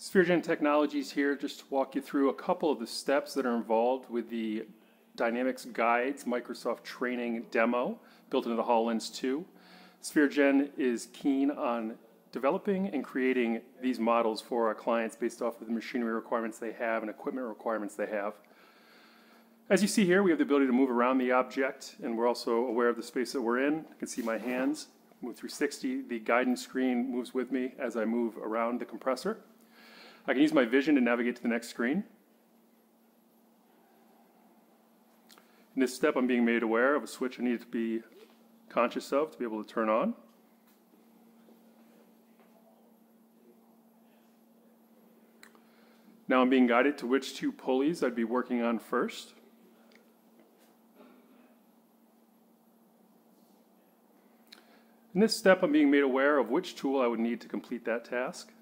SphereGen Technologies here, just to walk you through a couple of the steps that are involved with the Dynamics Guides Microsoft Training Demo built into the HoloLens 2. SphereGen is keen on developing and creating these models for our clients based off of the machinery requirements they have and equipment requirements they have. As you see here, we have the ability to move around the object, and we're also aware of the space that we're in. You can see my hands move 360. The guidance screen moves with me as I move around the compressor. I can use my vision to navigate to the next screen. In this step, I'm being made aware of a switch I need to be conscious of to be able to turn on. Now I'm being guided to which two pulleys I'd be working on first. In this step, I'm being made aware of which tool I would need to complete that task.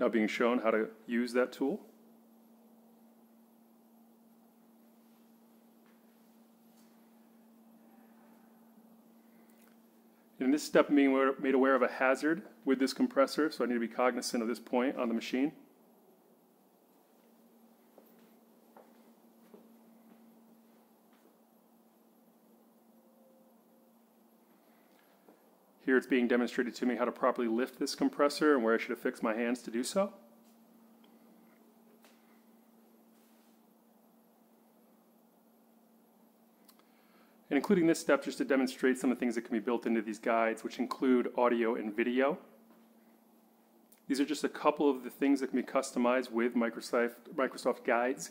Now being shown how to use that tool. In this step, I'm being made aware of a hazard with this compressor, so I need to be cognizant of this point on the machine. Here it's being demonstrated to me how to properly lift this compressor and where I should affix my hands to do so. And including this step just to demonstrate some of the things that can be built into these guides, which include audio and video. These are just a couple of the things that can be customized with Microsoft Guides.